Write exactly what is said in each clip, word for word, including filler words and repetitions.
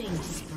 Killing spree.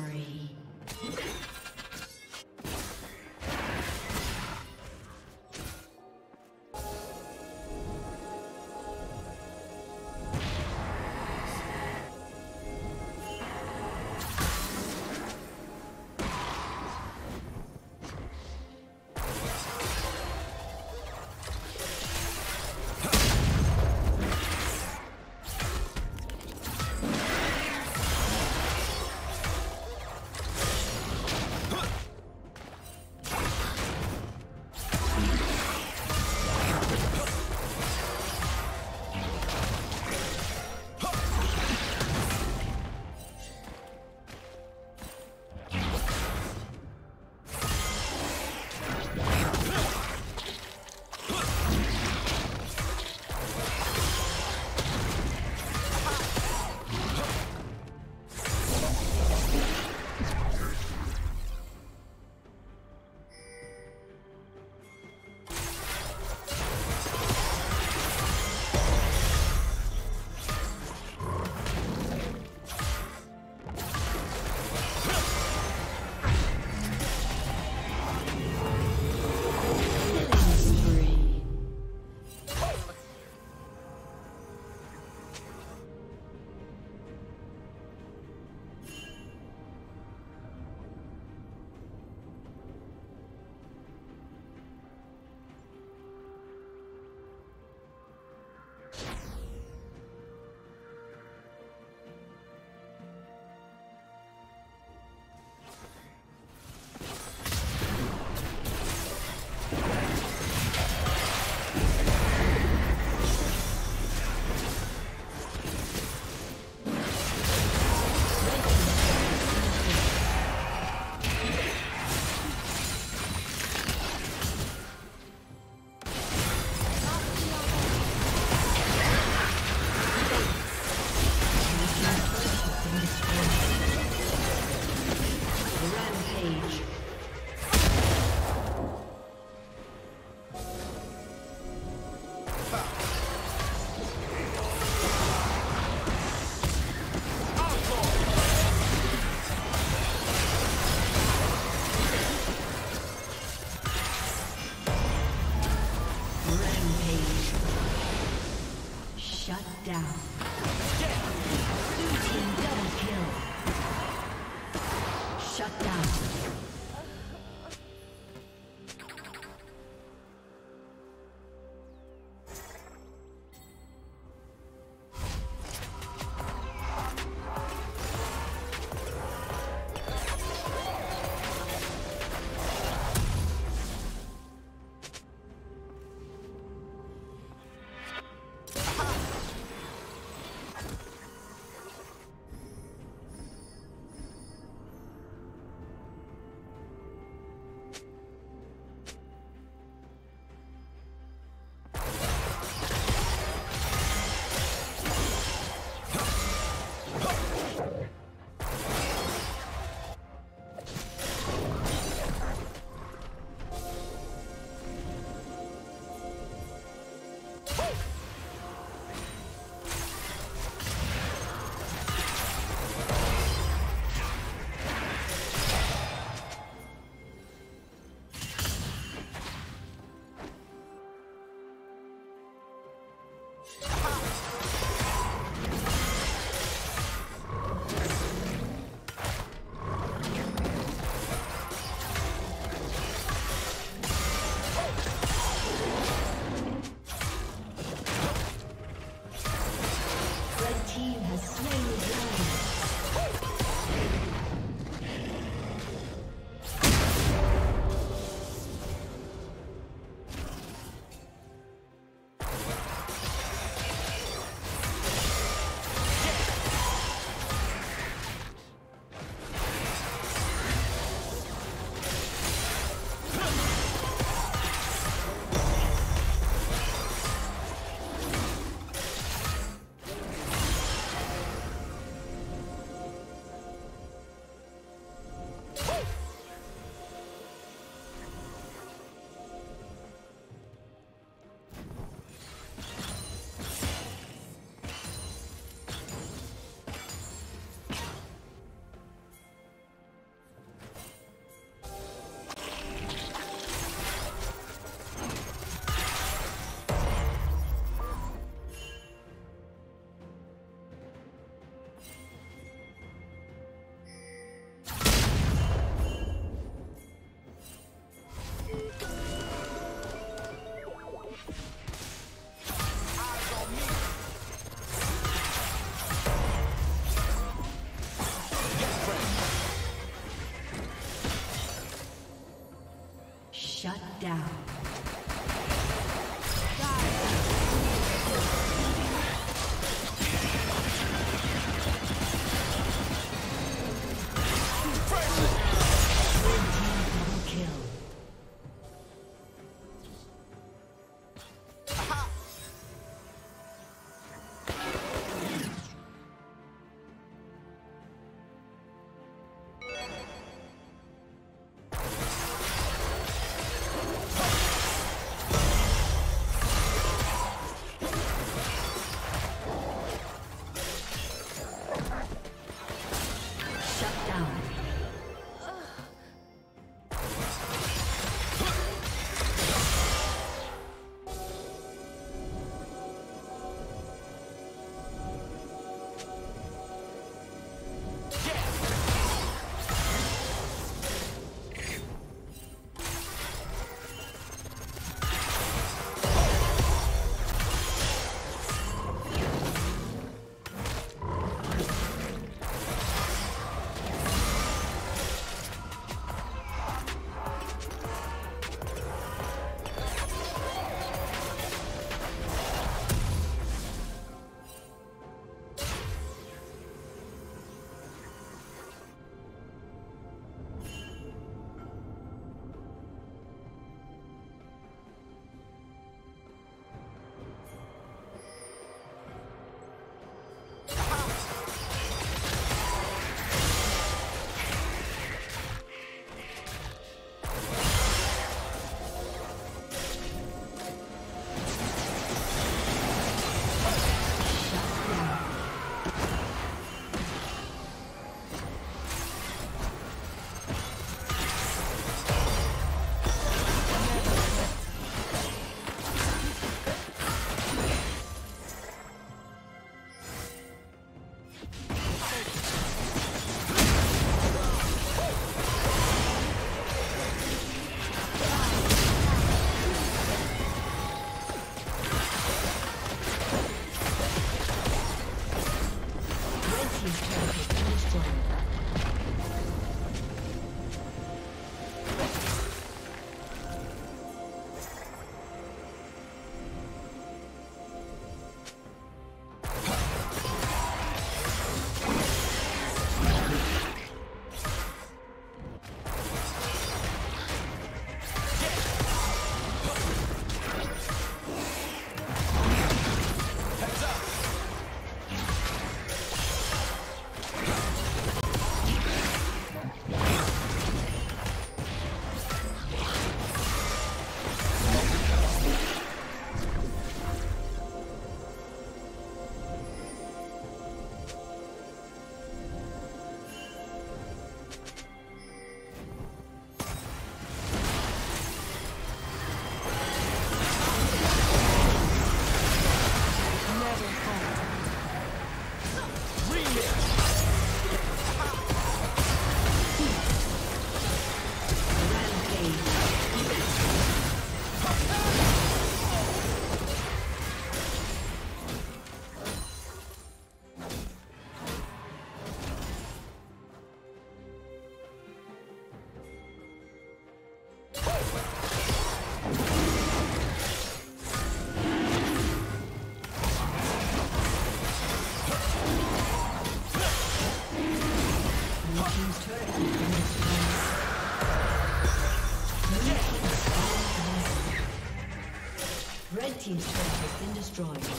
team's turret has been destroyed.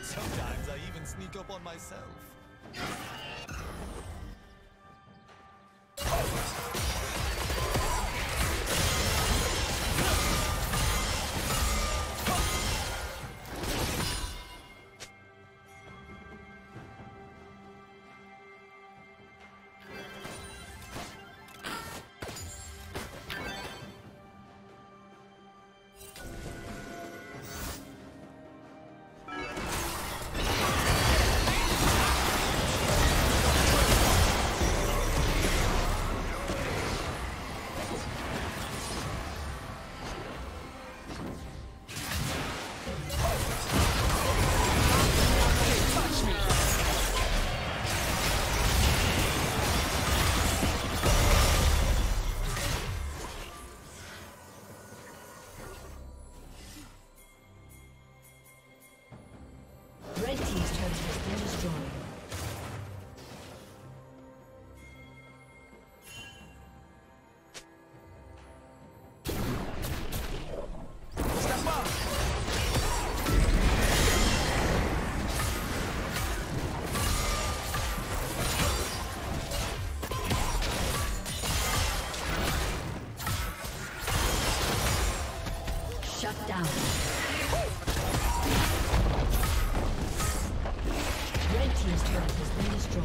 Sometimes I even sneak up on myself. Down. Red team's turret has been destroyed.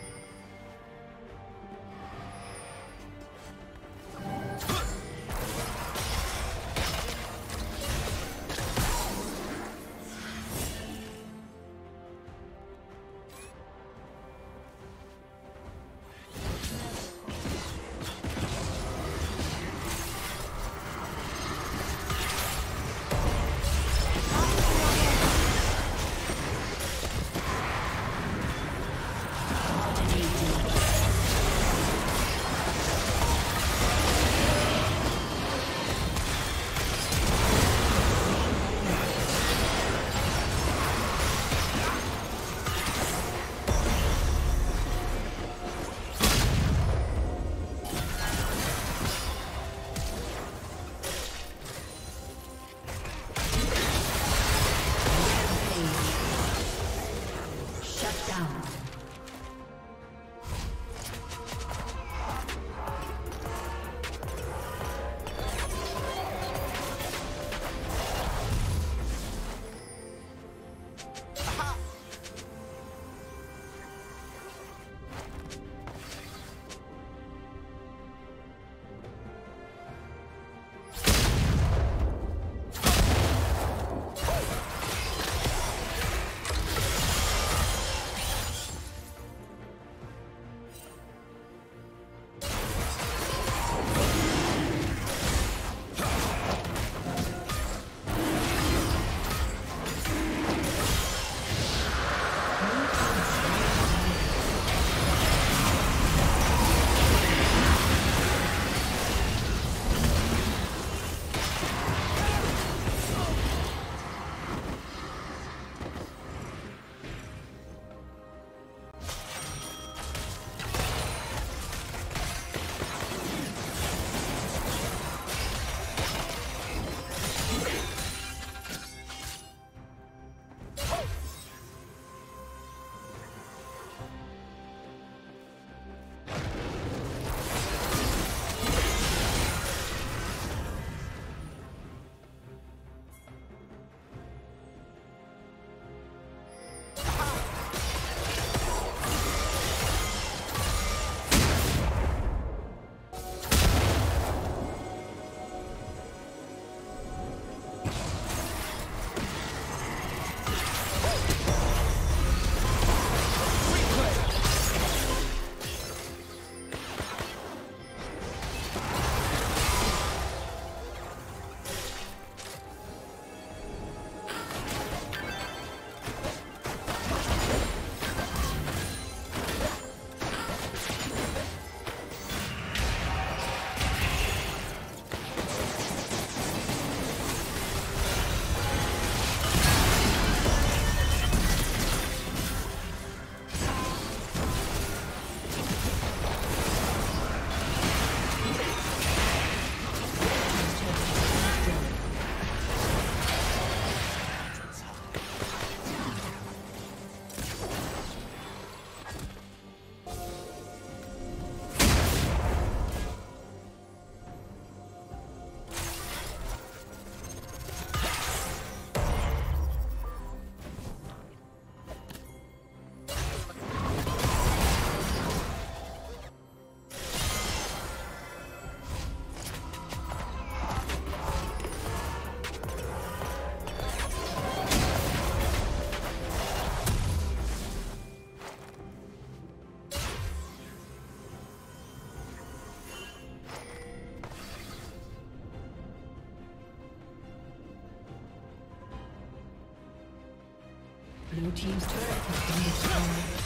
Blue team's turret has been destroyed.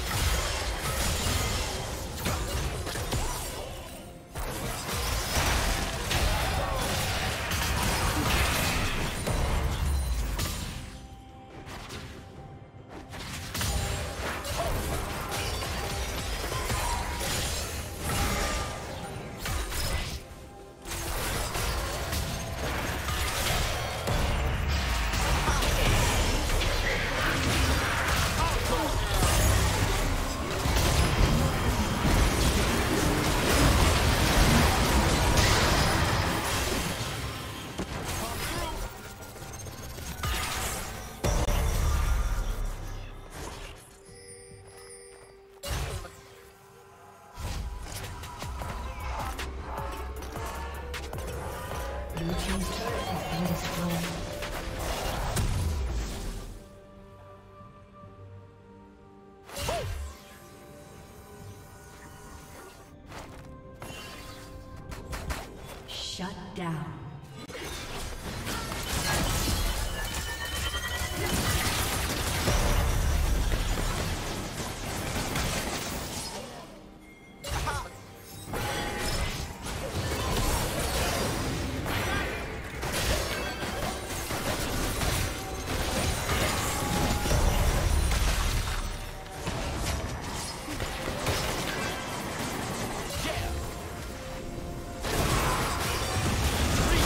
Shut down. Three.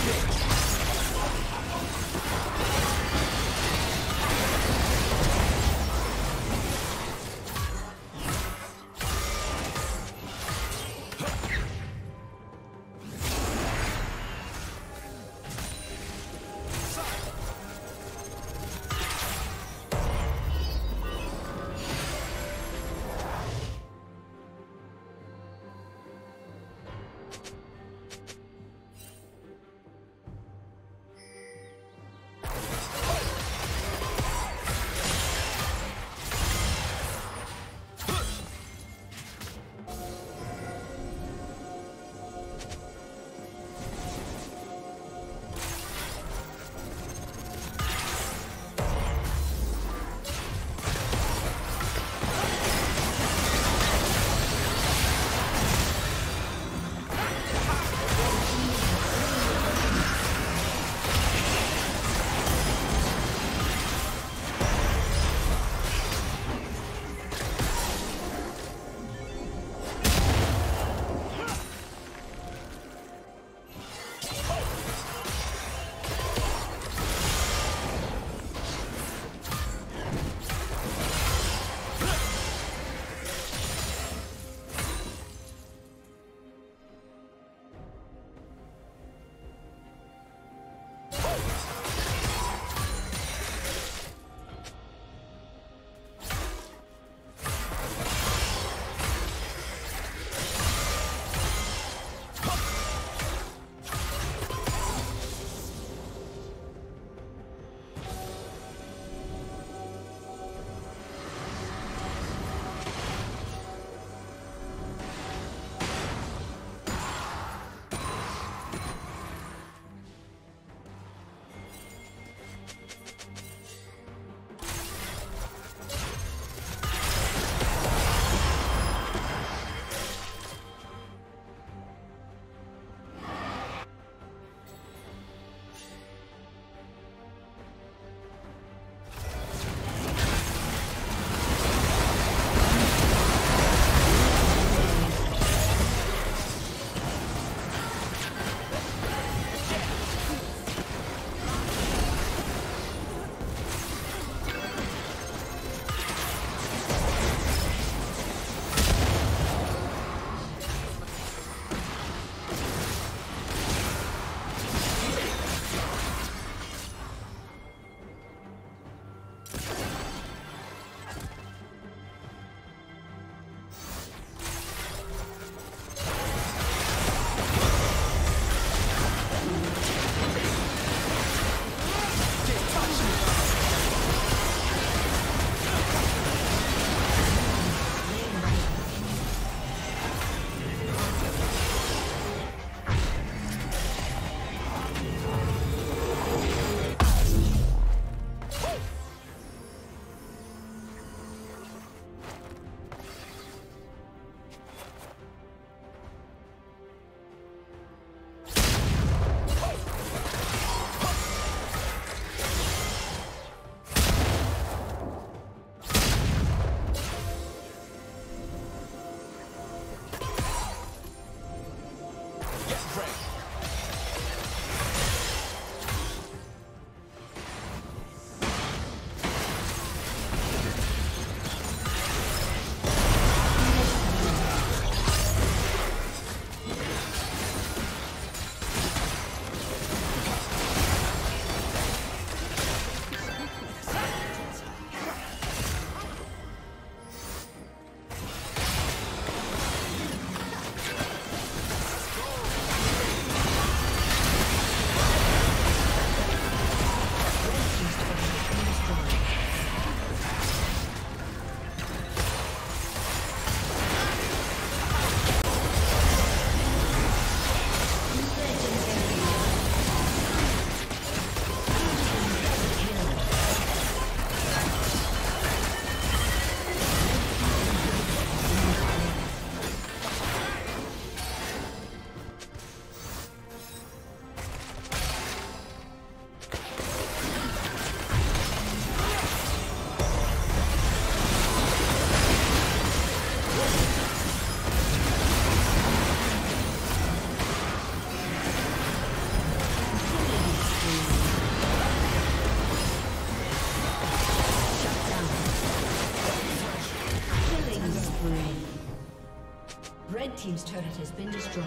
Red team's turret has been destroyed.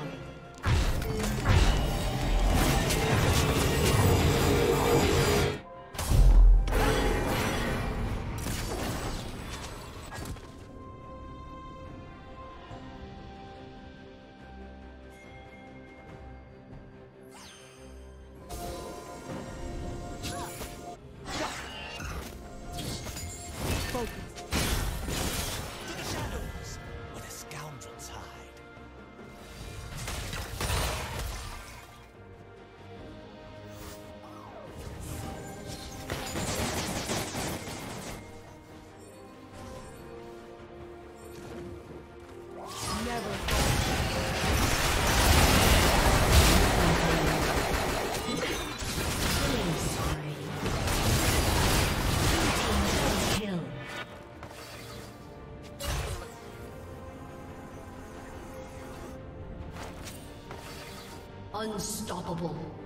Unstoppable.